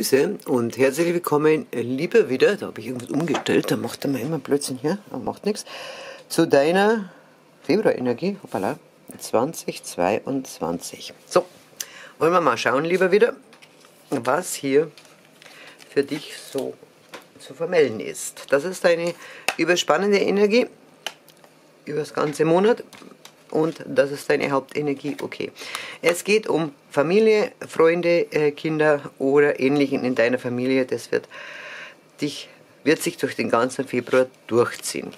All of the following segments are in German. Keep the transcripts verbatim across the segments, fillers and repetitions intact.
Grüße und herzlich willkommen, lieber wieder, da habe ich irgendwas umgestellt, da macht er mir immer Blödsinn hier, aber macht nichts, zu deiner Februarenergie, hoppala, zweitausendzweiundzwanzig. So, wollen wir mal schauen, lieber wieder, was hier für dich so zu vermelden ist. Das ist eine überspannende Energie, über das ganze Monat. Und das ist deine Hauptenergie, okay. Es geht um Familie, Freunde, äh, Kinder oder Ähnlichen in deiner Familie. Das wird, dich, wird sich durch den ganzen Februar durchziehen.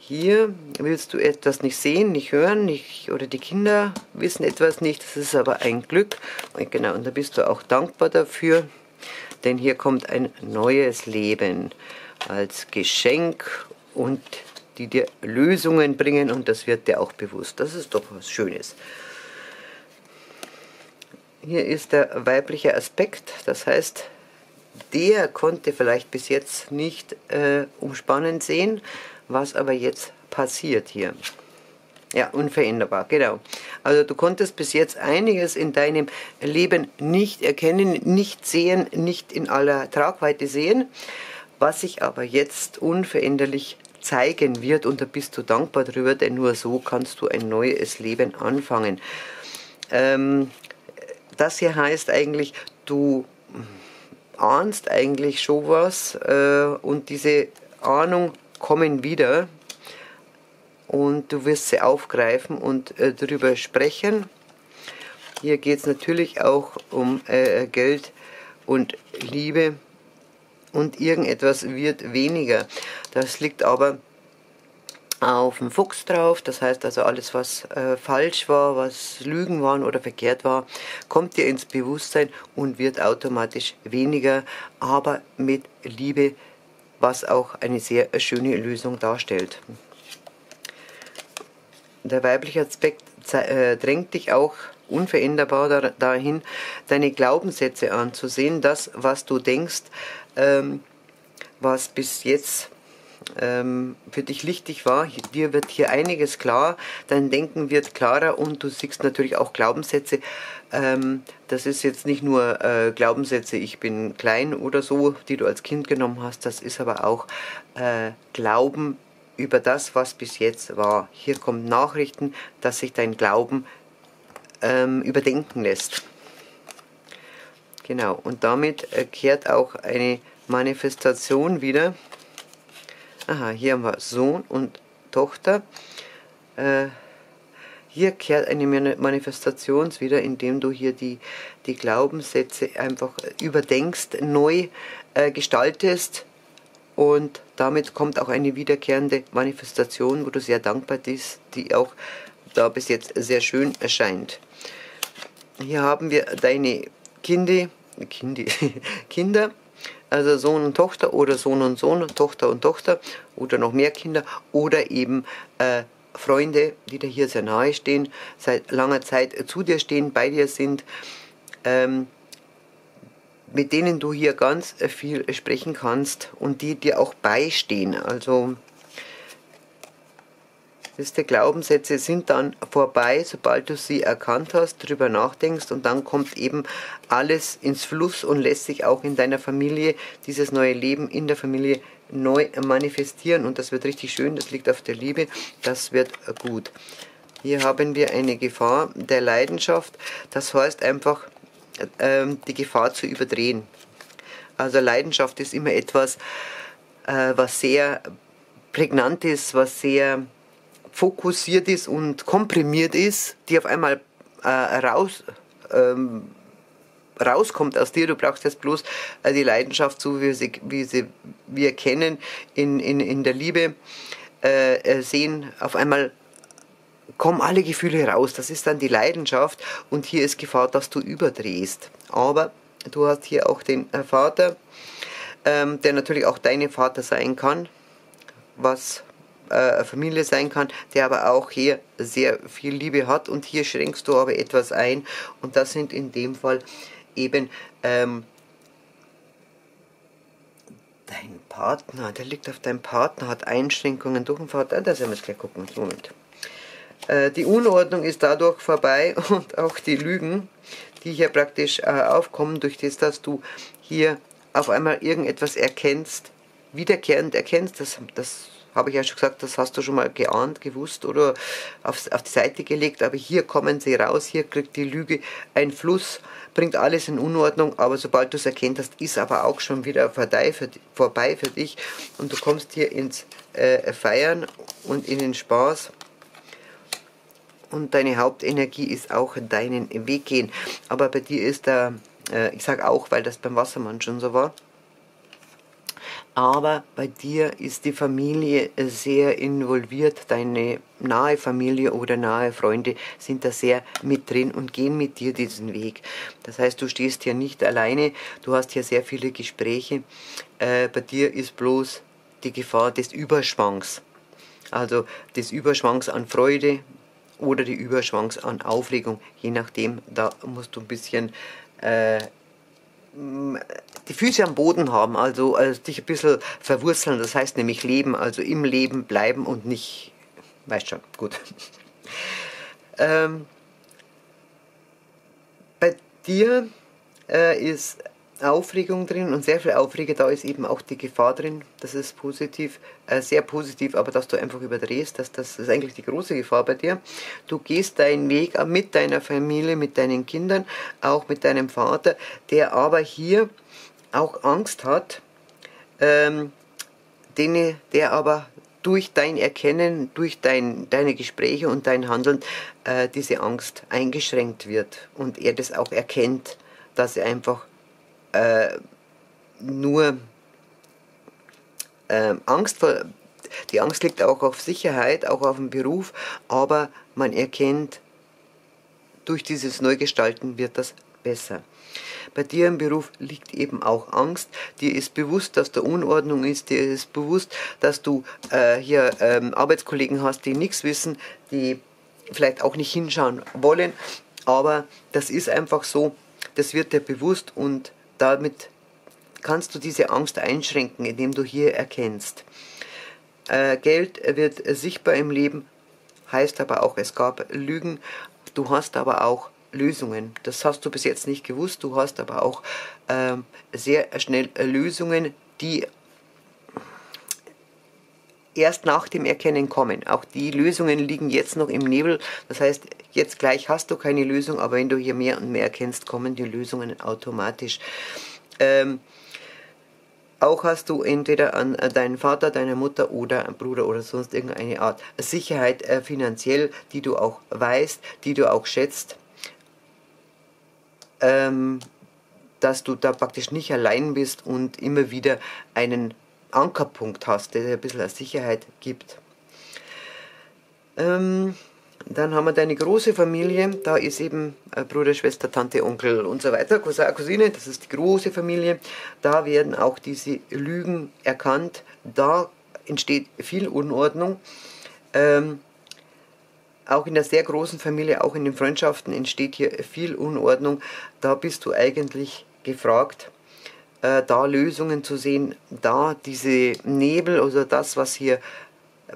Hier willst du etwas nicht sehen, nicht hören, nicht, oder die Kinder wissen etwas nicht. Das ist aber ein Glück. Und genau, und da bist du auch dankbar dafür, denn hier kommt ein neues Leben als Geschenk und die dir Lösungen bringen, und das wird dir auch bewusst. Das ist doch was Schönes. Hier ist der weibliche Aspekt, das heißt, der konnte vielleicht bis jetzt nicht äh, umspannend sehen, was aber jetzt passiert hier. Ja, unveränderbar, genau. Also du konntest bis jetzt einiges in deinem Leben nicht erkennen, nicht sehen, nicht in aller Tragweite sehen, was sich aber jetzt unveränderlich zeigen wird, und da bist du dankbar drüber, denn nur so kannst du ein neues Leben anfangen. Ähm, das hier heißt eigentlich, du ahnst eigentlich schon was äh, und diese Ahnung kommen wieder und du wirst sie aufgreifen und äh, drüber sprechen. Hier geht es natürlich auch um äh, Geld und Liebe. Und irgendetwas wird weniger. Das liegt aber auf dem Fuchs drauf. Das heißt also, alles was äh, falsch war, was Lügen waren oder verkehrt war, kommt dir ins Bewusstsein und wird automatisch weniger, aber mit Liebe, was auch eine sehr schöne Lösung darstellt. Der weibliche Aspekt äh, drängt dich auch unveränderbar dahin, deine Glaubenssätze anzusehen, das, was du denkst, ähm, was bis jetzt ähm, für dich lichtig war. Dir wird hier einiges klar, dein Denken wird klarer und du siehst natürlich auch Glaubenssätze. Ähm, das ist jetzt nicht nur äh, Glaubenssätze, ich bin klein oder so, die du als Kind genommen hast, das ist aber auch äh, Glauben über das, was bis jetzt war. Hier kommen Nachrichten, dass sich dein Glauben überdenken lässt. Genau, und damit kehrt auch eine Manifestation wieder. Aha, hier haben wir Sohn und Tochter. Äh, hier kehrt eine Manifestation wieder, indem du hier die, die Glaubenssätze einfach überdenkst, neu äh, gestaltest, und damit kommt auch eine wiederkehrende Manifestation, wo du sehr dankbar bist, die auch da bis jetzt sehr schön erscheint. Hier haben wir deine Kinder, Kinder, also Sohn und Tochter oder Sohn und Sohn, Tochter und Tochter oder noch mehr Kinder oder eben äh, Freunde, die dir hier sehr nahe stehen, seit langer Zeit zu dir stehen, bei dir sind, ähm, mit denen du hier ganz viel sprechen kannst und die dir auch beistehen. Also die Glaubenssätze sind dann vorbei, sobald du sie erkannt hast, darüber nachdenkst, und dann kommt eben alles ins Fluss und lässt sich auch in deiner Familie, dieses neue Leben in der Familie neu manifestieren, und das wird richtig schön, das liegt auf der Liebe, das wird gut. Hier haben wir eine Gefahr der Leidenschaft, das heißt einfach ähm, die Gefahr zu überdrehen. Also Leidenschaft ist immer etwas, äh, was sehr prägnant ist, was sehr fokussiert ist und komprimiert ist, die auf einmal äh, raus, ähm, rauskommt aus dir. Du brauchst jetzt bloß äh, die Leidenschaft, so wie, sie, wie sie, wir kennen, in, in, in der Liebe äh, sehen. Auf einmal kommen alle Gefühle raus. Das ist dann die Leidenschaft, und hier ist Gefahr, dass du überdrehst. Aber du hast hier auch den äh, Vater, ähm, der natürlich auch dein Vater sein kann, was Familie sein kann, der aber auch hier sehr viel Liebe hat, und hier schränkst du aber etwas ein, und das sind in dem Fall eben ähm, dein Partner, der liegt auf deinem Partner, hat Einschränkungen durch den Vater, da müssen wir gleich gucken, Moment. Äh, die Unordnung ist dadurch vorbei und auch die Lügen, die hier praktisch äh, aufkommen, durch das, dass du hier auf einmal irgendetwas erkennst, wiederkehrend erkennst, das, das habe ich ja schon gesagt, das hast du schon mal geahnt, gewusst oder auf, auf die Seite gelegt, aber hier kommen sie raus, hier kriegt die Lüge einen Fluss, bringt alles in Unordnung, aber sobald du es erkennt hast, ist aber auch schon wieder vorbei für, vorbei für dich und du kommst hier ins äh, Feiern und in den Spaß und deine Hauptenergie ist auch deinen Weg gehen, aber bei dir ist der, äh, ich sage auch, weil das beim Wassermann schon so war, aber bei dir ist die Familie sehr involviert, deine nahe Familie oder nahe Freunde sind da sehr mit drin und gehen mit dir diesen Weg. Das heißt, du stehst hier nicht alleine, du hast hier sehr viele Gespräche, äh, bei dir ist bloß die Gefahr des Überschwangs, also des Überschwangs an Freude oder die Überschwangs an Aufregung, je nachdem, da musst du ein bisschen äh, die Füße am Boden haben, also, also dich ein bisschen verwurzeln, das heißt nämlich leben, also im Leben bleiben und nicht, weißt schon, gut. ähm, bei dir äh, ist Aufregung drin und sehr viel Aufregung, da ist eben auch die Gefahr drin, das ist positiv, äh, sehr positiv, aber dass du einfach überdrehst, das, das ist eigentlich die große Gefahr bei dir. Du gehst deinen Weg mit deiner Familie, mit deinen Kindern, auch mit deinem Vater, der aber hier auch Angst hat, ähm, den, der aber durch dein Erkennen, durch dein, deine Gespräche und dein Handeln äh, diese Angst eingeschränkt wird und er das auch erkennt, dass er einfach Äh, nur äh, Angst vor, die Angst liegt auch auf Sicherheit, auch auf den Beruf, aber man erkennt, durch dieses Neugestalten wird das besser. Bei dir im Beruf liegt eben auch Angst, dir ist bewusst, dass da Unordnung ist, dir ist bewusst, dass du äh, hier ähm, Arbeitskollegen hast, die nichts wissen, die vielleicht auch nicht hinschauen wollen, aber das ist einfach so, das wird dir bewusst und damit kannst du diese Angst einschränken, indem du hier erkennst. Äh, Geld wird sichtbar im Leben, heißt aber auch, es gab Lügen. Du hast aber auch Lösungen. Das hast du bis jetzt nicht gewusst. Du hast aber auch äh, sehr schnell Lösungen, die erst nach dem Erkennen kommen. Auch die Lösungen liegen jetzt noch im Nebel. Das heißt, jetzt gleich hast du keine Lösung, aber wenn du hier mehr und mehr erkennst, kommen die Lösungen automatisch. Ähm, auch hast du entweder an deinen Vater, deiner Mutter oder einen Bruder oder sonst irgendeine Art Sicherheit äh, finanziell, die du auch weißt, die du auch schätzt, ähm, dass du da praktisch nicht allein bist und immer wieder einen Ankerpunkt hast, der dir ein bisschen Sicherheit gibt. Ähm, dann haben wir deine große Familie, da ist eben Bruder, Schwester, Tante, Onkel und so weiter, Cousin, Cousine, das ist die große Familie, da werden auch diese Lügen erkannt, da entsteht viel Unordnung, ähm, auch in der sehr großen Familie, auch in den Freundschaften entsteht hier viel Unordnung, da bist du eigentlich gefragt, da Lösungen zu sehen, da diese Nebel oder das, was hier,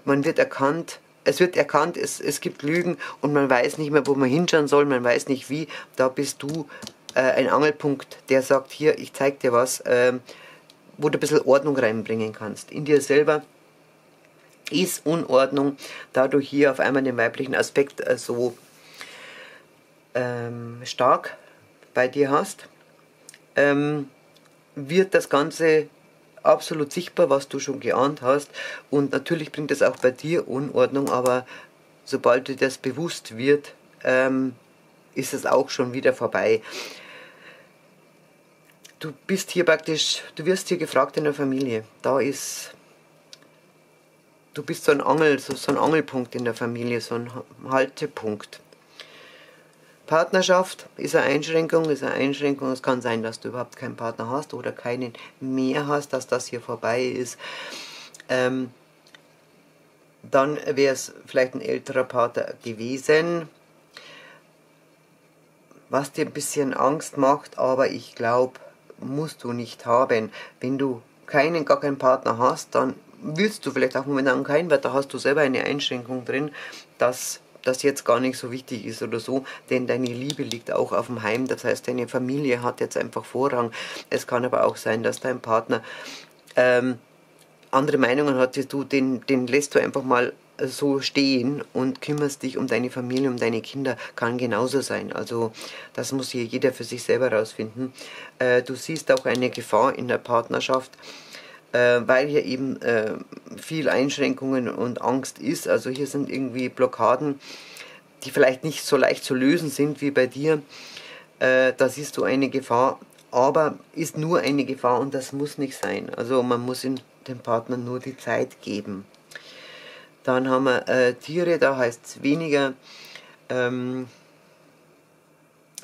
man wird erkannt, es wird erkannt, es, es gibt Lügen und man weiß nicht mehr, wo man hinschauen soll, man weiß nicht wie, da bist du äh, ein Angelpunkt, der sagt, hier, ich zeig dir was, äh, wo du ein bisschen Ordnung reinbringen kannst. In dir selber ist Unordnung, da du hier auf einmal den weiblichen Aspekt äh, so ähm, stark bei dir hast, ähm, wird das Ganze absolut sichtbar, was du schon geahnt hast. Und natürlich bringt das auch bei dir Unordnung, aber sobald dir das bewusst wird, ähm, ist es auch schon wieder vorbei. Du bist hier praktisch, du wirst hier gefragt in der Familie. Da ist, du bist so ein Angel, so, so ein Angelpunkt in der Familie, so ein Haltepunkt. Partnerschaft ist eine Einschränkung, ist eine Einschränkung. Es kann sein, dass du überhaupt keinen Partner hast oder keinen mehr hast, dass das hier vorbei ist. Ähm, dann wäre es vielleicht ein älterer Partner gewesen, was dir ein bisschen Angst macht, aber ich glaube, musst du nicht haben. Wenn du keinen, gar keinen Partner hast, dann willst du vielleicht auch momentan keinen, weil da hast du selber eine Einschränkung drin, dass ob das jetzt gar nicht so wichtig ist oder so, denn deine Liebe liegt auch auf dem Heim, das heißt, deine Familie hat jetzt einfach Vorrang. Es kann aber auch sein, dass dein Partner ähm, andere Meinungen hat, die du, den, den lässt du einfach mal so stehen und kümmerst dich um deine Familie, um deine Kinder, kann genauso sein. Also das muss hier jeder für sich selber rausfinden. Äh, du siehst auch eine Gefahr in der Partnerschaft, äh, weil hier eben äh, viel Einschränkungen und Angst ist. Also hier sind irgendwie Blockaden, die vielleicht nicht so leicht zu lösen sind wie bei dir. Äh, da siehst du eine Gefahr, aber ist nur eine Gefahr und das muss nicht sein. Also man muss in, dem Partner nur die Zeit geben. Dann haben wir äh, Tiere, da heißt es weniger, ähm,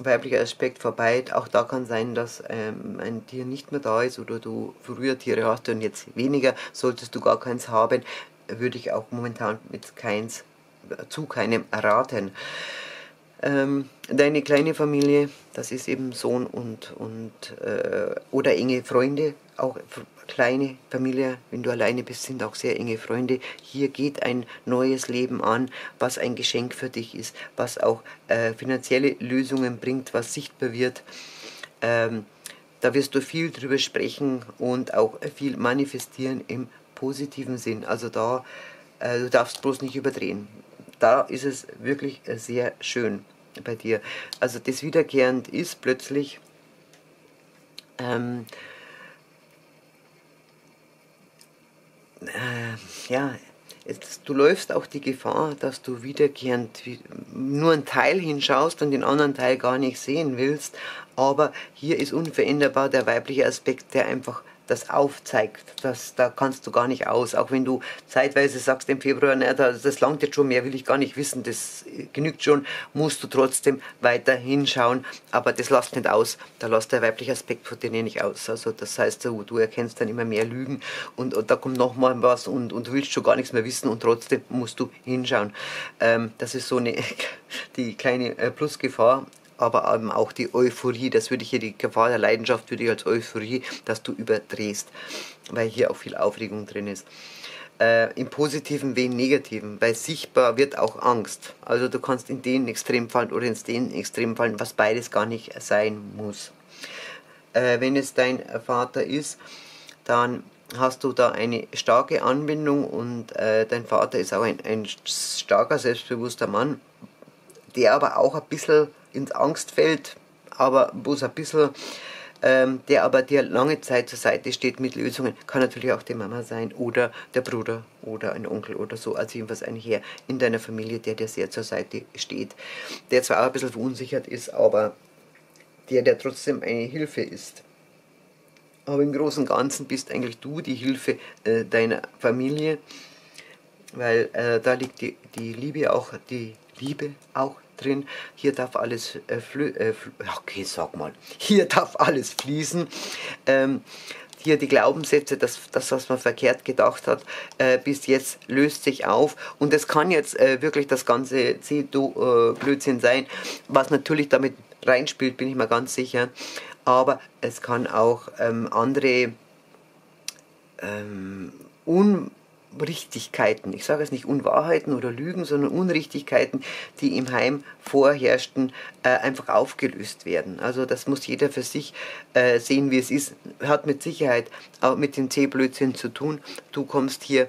weiblicher Aspekt vorbei, auch da kann sein, dass ähm, ein Tier nicht mehr da ist oder du früher Tiere hast und jetzt weniger, solltest du gar keins haben, würde ich auch momentan mit keins, zu keinem raten. Ähm, deine kleine Familie, das ist eben Sohn und, und äh, oder enge Freunde, auch kleine Familie, wenn du alleine bist, sind auch sehr enge Freunde. Hier geht ein neues Leben an, was ein Geschenk für dich ist, was auch äh, finanzielle Lösungen bringt, was sichtbar wird. Ähm, da wirst du viel drüber sprechen und auch viel manifestieren im positiven Sinn. Also da, äh, du darfst bloß nicht überdrehen. Da ist es wirklich sehr schön bei dir. Also das wiederkehrend ist plötzlich ähm, ja, jetzt, du läufst auch die Gefahr, dass du wiederkehrend nur einen Teil hinschaust und den anderen Teil gar nicht sehen willst, aber hier ist unveränderbar der weibliche Aspekt, der einfach das aufzeigt, das, da kannst du gar nicht aus, auch wenn du zeitweise sagst im Februar, na, das langt jetzt schon, mehr will ich gar nicht wissen, das genügt schon, musst du trotzdem weiter hinschauen, aber das lasst nicht aus, da lasst der weibliche Aspekt von dir nicht aus, also das heißt, du, du erkennst dann immer mehr Lügen und, und da kommt nochmal was und, und du willst schon gar nichts mehr wissen und trotzdem musst du hinschauen. Ähm, das ist so eine, die kleine Plusgefahr, aber eben auch die Euphorie, das würde ich hier, die Gefahr der Leidenschaft würde ich als Euphorie, dass du überdrehst, weil hier auch viel Aufregung drin ist. Äh, Im Positiven wie im Negativen, weil sichtbar wird auch Angst. Also du kannst in den Extrem fallen oder in den Extrem fallen, was beides gar nicht sein muss. Äh, wenn es dein Vater ist, dann hast du da eine starke Anbindung und äh, dein Vater ist auch ein, ein starker, selbstbewusster Mann, der aber auch ein bisschen ins Angstfeld, aber bloß ein bisschen, ähm, der aber dir lange Zeit zur Seite steht mit Lösungen, kann natürlich auch die Mama sein oder der Bruder oder ein Onkel oder so, also jedenfalls ein Herr in deiner Familie, der dir sehr zur Seite steht, der zwar auch ein bisschen verunsichert ist, aber der, der trotzdem eine Hilfe ist. Aber im Großen und Ganzen bist eigentlich du die Hilfe äh, deiner Familie, weil äh, da liegt die, die Liebe auch, die Liebe auch drin. Hier darf alles äh, flö äh, flö okay, sag mal. Hier darf alles fließen. Ähm, hier die Glaubenssätze, das, das, was man verkehrt gedacht hat, äh, bis jetzt löst sich auf. Und es kann jetzt äh, wirklich das ganze C-Do-Blödsinn sein, was natürlich damit reinspielt, bin ich mir ganz sicher. Aber es kann auch ähm, andere ähm, un Unrichtigkeiten, ich sage jetzt nicht Unwahrheiten oder Lügen, sondern Unrichtigkeiten, die im Heim vorherrschten, äh, einfach aufgelöst werden. Also das muss jeder für sich äh, sehen, wie es ist. Hat mit Sicherheit auch mit dem C-Blödsinn zu tun. Du kommst hier,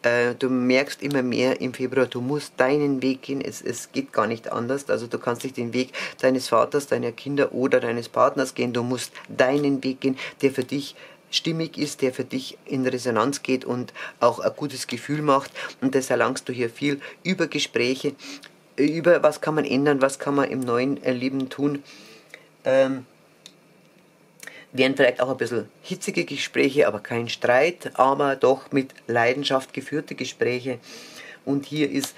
äh, du merkst immer mehr im Februar, du musst deinen Weg gehen, es, es geht gar nicht anders. Also du kannst nicht den Weg deines Vaters, deiner Kinder oder deines Partners gehen, du musst deinen Weg gehen, der für dich stimmig ist, der für dich in Resonanz geht und auch ein gutes Gefühl macht. Und das erlangst du hier viel über Gespräche, über was kann man ändern, was kann man im neuen Leben tun. Ähm, wären vielleicht auch ein bisschen hitzige Gespräche, aber kein Streit, aber doch mit Leidenschaft geführte Gespräche. Und hier ist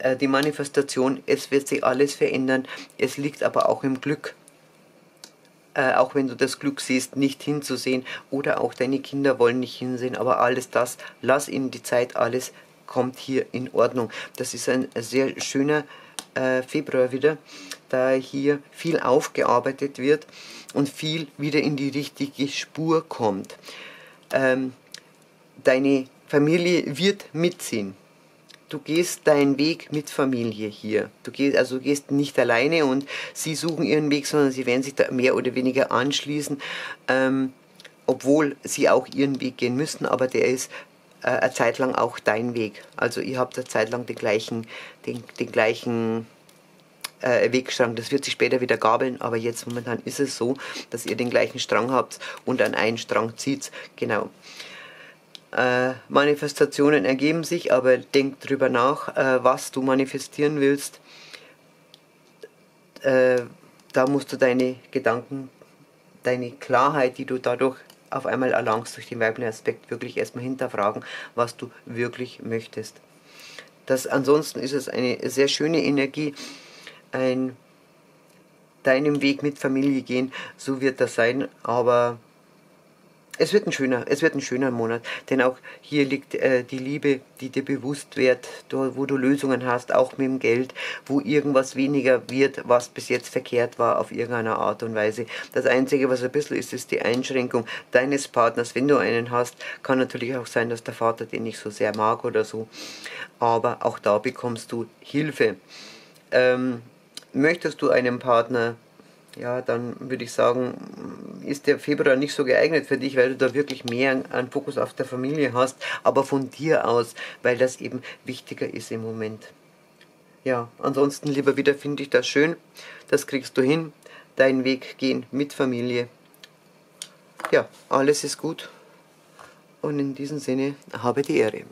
äh, die Manifestation, es wird sich alles verändern, es liegt aber auch im Glück. Äh, auch wenn du das Glück siehst, nicht hinzusehen oder auch deine Kinder wollen nicht hinsehen, aber alles das, lass ihnen die Zeit, alles kommt hier in Ordnung. Das ist ein sehr schöner äh, Februar wieder, da hier viel aufgearbeitet wird und viel wieder in die richtige Spur kommt. Ähm, deine Familie wird mitziehen. du gehst deinen Weg mit Familie hier. Du gehst, also du gehst nicht alleine und sie suchen ihren Weg, sondern sie werden sich da mehr oder weniger anschließen, ähm, obwohl sie auch ihren Weg gehen müssen, aber der ist äh, eine Zeit lang auch dein Weg. Also ihr habt eine Zeit lang den gleichen, den, den gleichen äh, Wegstrang. Das wird sich später wieder gabeln, aber jetzt momentan ist es so, dass ihr den gleichen Strang habt und an einen Strang zieht. Genau. Äh, Manifestationen ergeben sich, aber denk drüber nach, äh, was du manifestieren willst. Äh, da musst du deine Gedanken, deine Klarheit, die du dadurch auf einmal erlangst durch den weiblichen Aspekt, wirklich erstmal hinterfragen, was du wirklich möchtest. Das, ansonsten ist es eine sehr schöne Energie, ein deinem Weg mit Familie gehen, so wird das sein, aber Es wird ein schöner, es wird ein schöner Monat, denn auch hier liegt äh, die Liebe, die dir bewusst wird, do, wo du Lösungen hast, auch mit dem Geld, wo irgendwas weniger wird, was bis jetzt verkehrt war auf irgendeiner Art und Weise. Das Einzige, was ein bisschen ist, ist die Einschränkung deines Partners. Wenn du einen hast, kann natürlich auch sein, dass der Vater den nicht so sehr mag oder so, aber auch da bekommst du Hilfe. Ähm, möchtest du einen Partner? Ja, dann würde ich sagen, ist der Februar nicht so geeignet für dich, weil du da wirklich mehr einen Fokus auf der Familie hast, aber von dir aus, weil das eben wichtiger ist im Moment. Ja, ansonsten, lieber wieder, finde ich das schön, das kriegst du hin, deinen Weg gehen mit Familie. Ja, alles ist gut und in diesem Sinne, habe die Ehre.